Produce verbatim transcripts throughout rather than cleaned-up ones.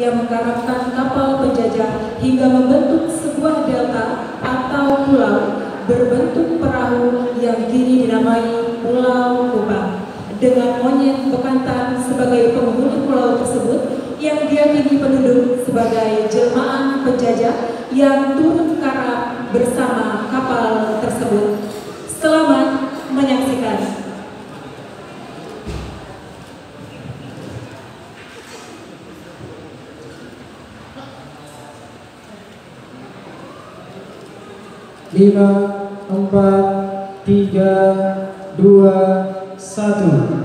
yang mengarahkan kapal penjajah hingga membentuk sebuah delta atau pulau berbentuk perahu yang kini dinamai Pulau Kubang, dengan monyet bekantan sebagai penghuni pulau tersebut yang diyakini penduduk sebagai jelmaan penjajah yang turun karam bersama kapal tersebut. Selamat menyaksikan. Lima, empat, tiga, dua, satu.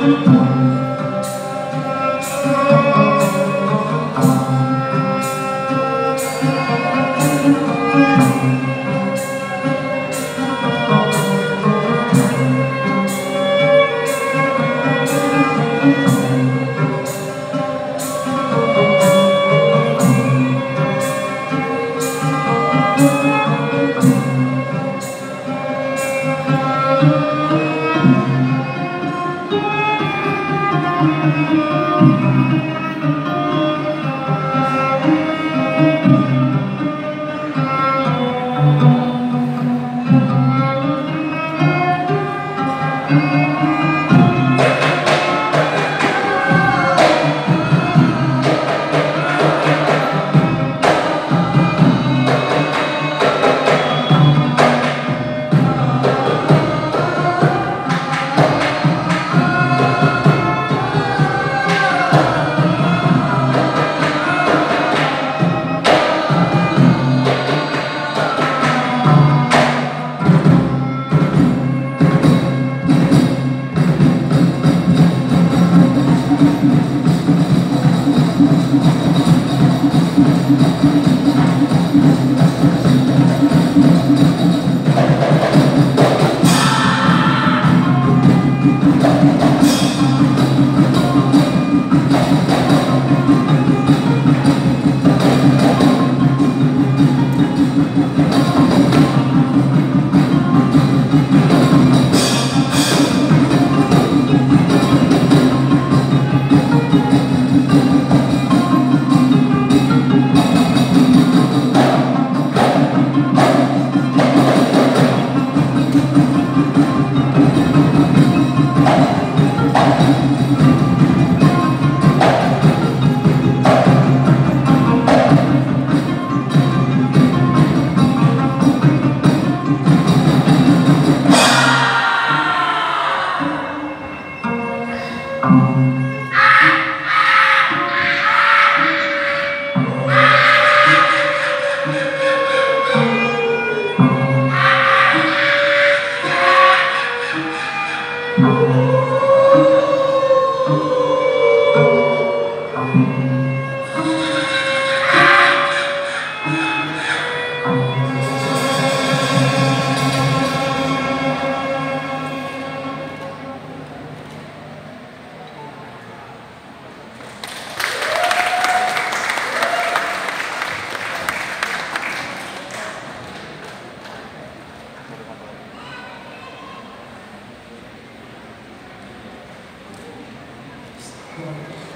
Thank you.